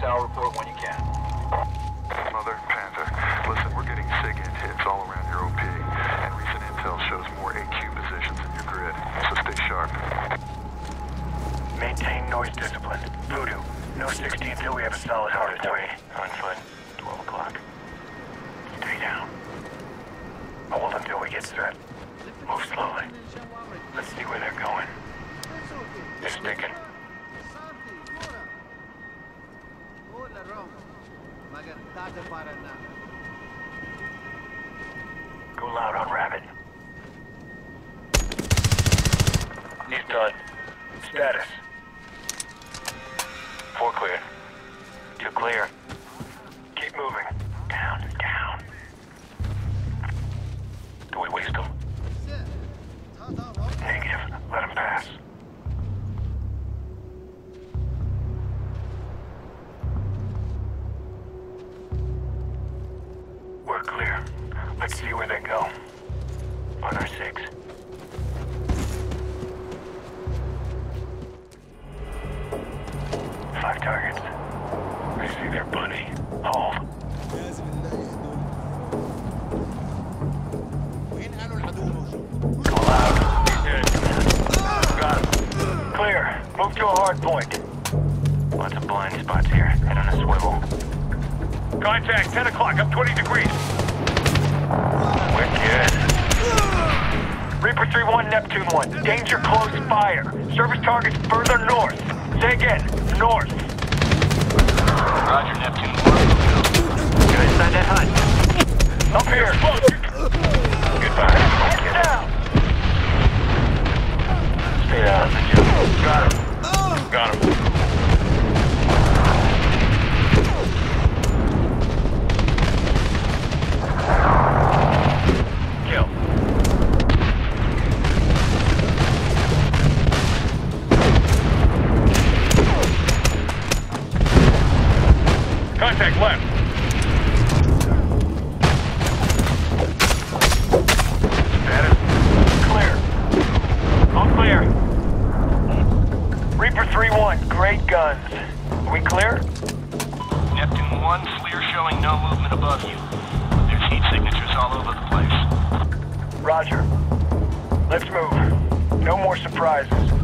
SAL report when you can. Mother, Panther, listen, we're getting SIGINT hits all around your OP, and recent intel shows more AQ positions in your grid, so stay sharp. Maintain noise discipline. Voodoo, no 60 until we have a solid hard point. On foot, 12 o'clock. Stay down. Hold until we get set. Move slowly. Let's see where they're going. They're sticking. Go loud on Rabbit. He's done. Status. 4 clear. 2 clear. Keep moving. Down, down. Do we waste them? Negative. Let them pass. We're clear. Let's see where they go. On our 6. Five targets. I see their bunny. Hold. Go loud. He's dead. Got him. Clear. Move to a hard point. Lots of blind spots here. Head on a swivel. Contact, 10 o'clock, up 20 degrees. Wicked. Reaper 3-1, Neptune 1. Danger close fire. Service targets further north. Say again, north. Roger, Neptune 1. Get inside that hut. Up here. Goodbye. Get down. Stay out of the jungle. Got him. Got him. Contact left. Status. Clear. All clear. Reaper 3-1, great guns. Are we clear? Neptune 1, FLIR showing no movement above you. There's heat signatures all over the place. Roger. Let's move. No more surprises.